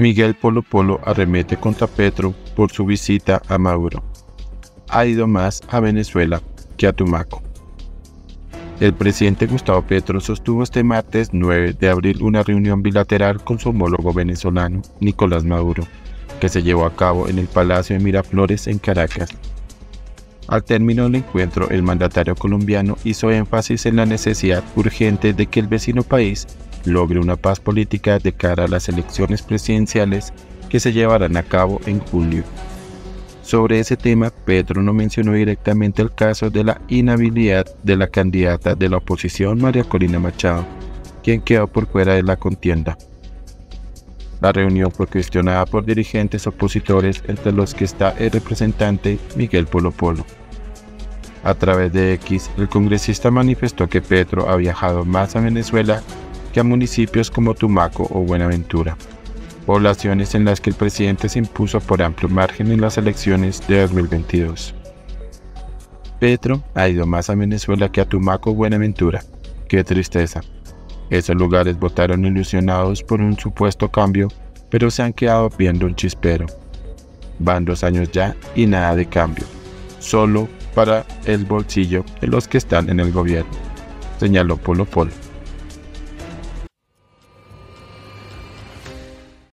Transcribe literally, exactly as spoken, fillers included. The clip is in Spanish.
Miguel Polo Polo arremete contra Petro por su visita a Maduro. Ha ido más a Venezuela que a Tumaco. El presidente Gustavo Petro sostuvo este martes nueve de abril una reunión bilateral con su homólogo venezolano, Nicolás Maduro, que se llevó a cabo en el Palacio de Miraflores en Caracas. Al término del encuentro, el mandatario colombiano hizo énfasis en la necesidad urgente de que el vecino país logre una paz política de cara a las elecciones presidenciales que se llevarán a cabo en julio. Sobre ese tema, Petro no mencionó directamente el caso de la inhabilidad de la candidata de la oposición María Corina Machado, quien quedó por fuera de la contienda. La reunión fue cuestionada por dirigentes opositores, entre los que está el representante Miguel Polo Polo. A través de X, el congresista manifestó que Petro ha viajado más a Venezuela que a municipios como Tumaco o Buenaventura, poblaciones en las que el presidente se impuso por amplio margen en las elecciones de dos mil veintidós. Petro ha ido más a Venezuela que a Tumaco o Buenaventura. ¡Qué tristeza! Esos lugares votaron ilusionados por un supuesto cambio, pero se han quedado viendo un chispero. Van dos años ya y nada de cambio, solo para el bolsillo de los que están en el gobierno, señaló Polo Polo.